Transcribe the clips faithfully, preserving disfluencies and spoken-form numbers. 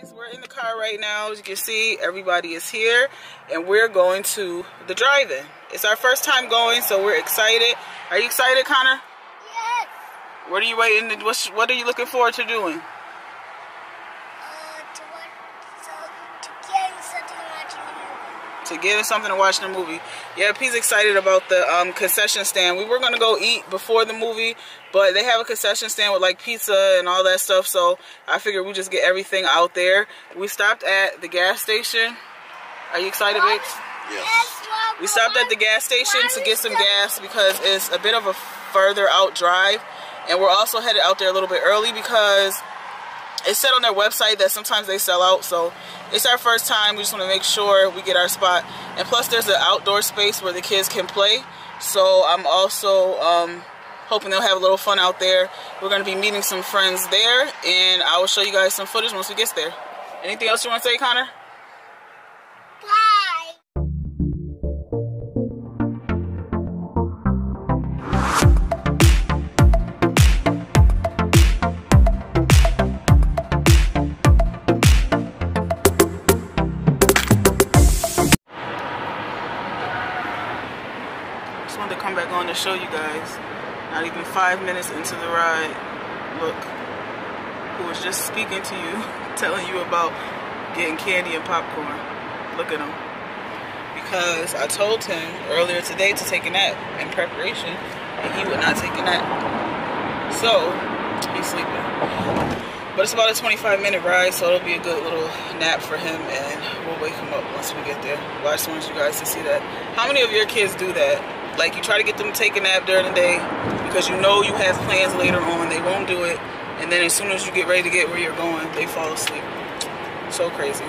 guys, we're in the car right now. As you can see, everybody is here and we're going to the drive-in. It's our first time going, so we're excited. Are you excited, Connor? Yes. What are you waiting to, what's, what are you looking forward to doing? Uh, to, watch, so, to getting something to watch the movie. To getting something to watch the movie. Yep, he's excited about the um, concession stand. We were going to go eat before the movie, but they have a concession stand with like pizza and all that stuff, so I figured we just get everything out there. We stopped at the gas station. Are you excited, Babe? Yes. We stopped at the gas station to get some gas because it's a bit of a further out drive, and we're also headed out there a little bit early because it said on their website that sometimes they sell out, so it's our first time. We just want to make sure we get our spot, and plus there's an outdoor space where the kids can play, so I'm also um, hoping they'll have a little fun out there. We're going to be meeting some friends there, and I will show you guys some footage once we get there. Anything else you want to say, Connor? To show you guys, not even five minutes into the ride, look who was just speaking to you, telling you about getting candy and popcorn. Look at him, because I told him earlier today to take a nap in preparation, and he would not take a nap, so he's sleeping. But it's about a twenty-five minute ride, so it'll be a good little nap for him, and we'll wake him up once we get there. Well, I just wanted you guys to see that. How many of your kids do that? Like, you try to get them to take a nap during the day because you know you have plans later on, they won't do it, and then as soon as you get ready to get where you're going, they fall asleep. So crazy.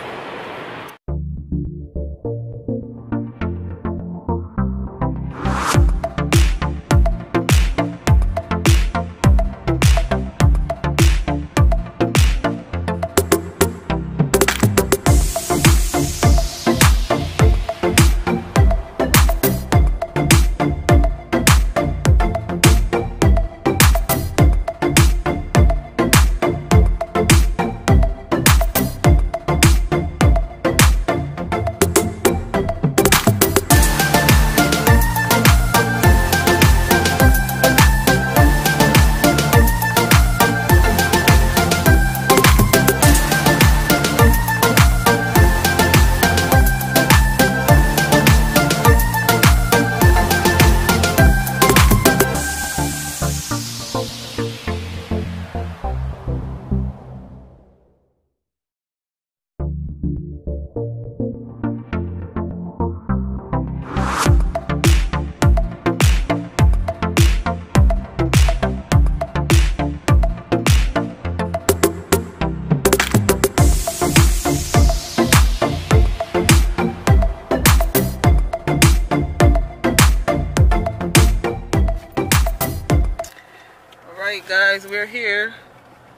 Guys, we're here.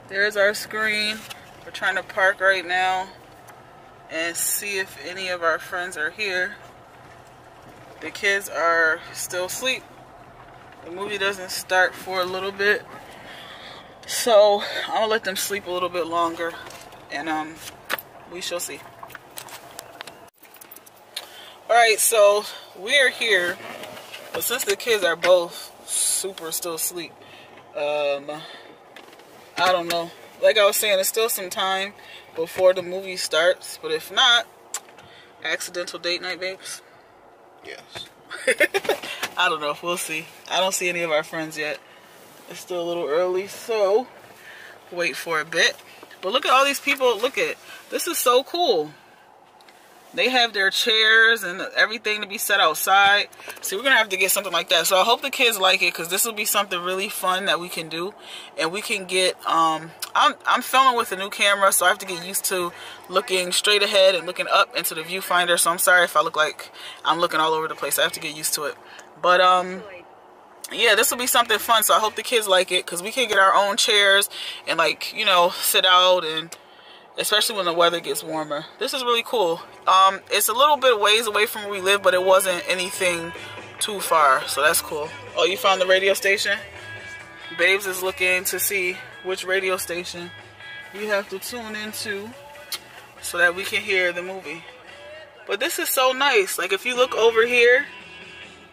There's our screen. We're trying to park right now and see if any of our friends are here. The kids are still asleep. The movie doesn't start for a little bit, so I'm gonna let them sleep a little bit longer, and um, we shall see. All right, so we're here, but since the kids are both super still asleep, Um, I don't know. Like I was saying, it's still some time before the movie starts, but if not, accidental date night, babes? Yes. I don't know. We'll see. I don't see any of our friends yet. It's still a little early, so wait for a bit. But look at all these people. Look at, this is so cool. They have their chairs and everything to be set outside. So we're going to have to get something like that. So I hope the kids like it, because this will be something really fun that we can do. And we can get, um, I'm, I'm filming with a new camera, so I have to get used to looking straight ahead and looking up into the viewfinder. So I'm sorry if I look like I'm looking all over the place. I have to get used to it. But, um... yeah, this will be something fun. So I hope the kids like it, because we can get our own chairs and, like, you know, sit out and... especially when the weather gets warmer. This is really cool. Um, it's a little bit ways away from where we live, but it wasn't anything too far, so that's cool. Oh, you found the radio station? Babes is looking to see which radio station you have to tune into so that we can hear the movie. But this is so nice. Like, if you look over here,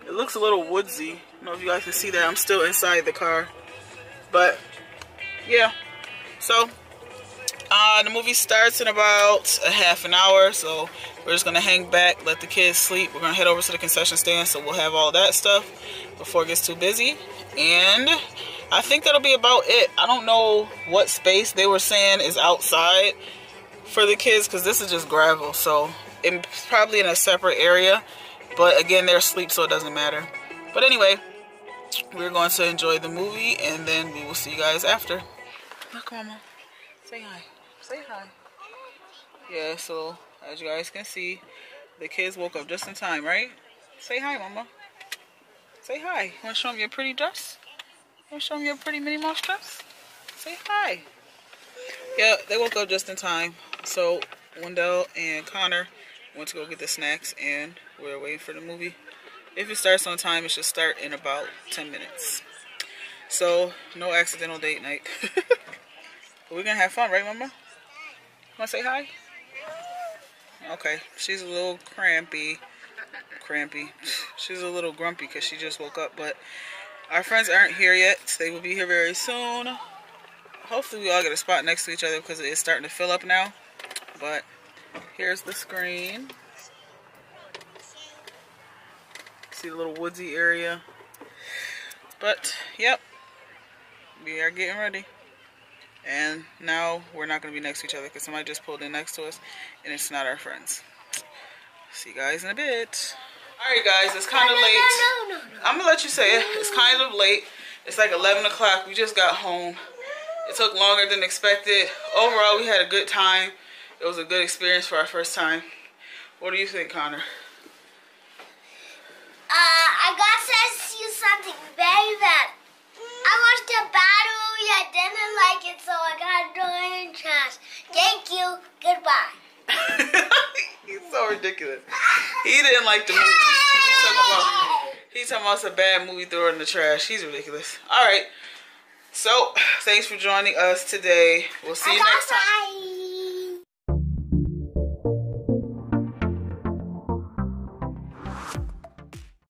it looks a little woodsy. I don't know if you guys can see that. I'm still inside the car. But, yeah. So, uh, the movie starts in about a half an hour. So, we're just going to hang back, let the kids sleep. We're going to head over to the concession stand. So, we'll have all that stuff before it gets too busy. And I think that'll be about it. I don't know what space they were saying is outside for the kids, because this is just gravel. So, it's probably in a separate area. But again, they're asleep, so it doesn't matter. But anyway, we're going to enjoy the movie, and then we will see you guys after. Look, Mama. Say hi. Say hi. Yeah, so as you guys can see, the kids woke up just in time, right? Say hi, Mama. Say hi. You want to show them your pretty dress? You want to show them your pretty Minnie Mouse dress? Say hi. Yeah, they woke up just in time. So Wendell and Connor went to go get the snacks, and we're waiting for the movie. If it starts on time, it should start in about ten minutes. So, no accidental date night. But we're going to have fun, right, Mama? Want to say hi? Okay. She's a little crampy. Crampy. She's a little grumpy because she just woke up. But our friends aren't here yet. So they will be here very soon. Hopefully, we all get a spot next to each other because it is starting to fill up now. But here's the screen. See the little woodsy area. But, yep. We are getting ready. And now we're not going to be next to each other because somebody just pulled in next to us. And it's not our friends. See you guys in a bit. Alright guys, it's kind of no, no, late. No, no, no. I'm going to let you say it. It's kind of late. It's like eleven o'clock. We just got home. It took longer than expected. Overall, we had a good time. It was a good experience for our first time. What do you think, Connor? Uh, I got to see something very bad. I watched the battle movie. I didn't like it, so I got to throw it in trash. Thank you. Goodbye. He's so ridiculous. He didn't like the movie. He's talking about, he's talking about it's a bad movie, throw it in the trash. He's ridiculous. All right. So, thanks for joining us today. We'll see you next time.